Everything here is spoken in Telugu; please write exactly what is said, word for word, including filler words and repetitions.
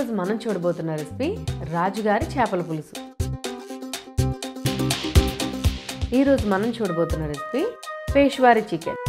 ఈరోజు మనం చూడబోతున్న రెసిపీ రాజుగారి చేపల పులుసు. ఈరోజు మనం చూడబోతున్న రెసిపీ పేష్వారీ చికెన్.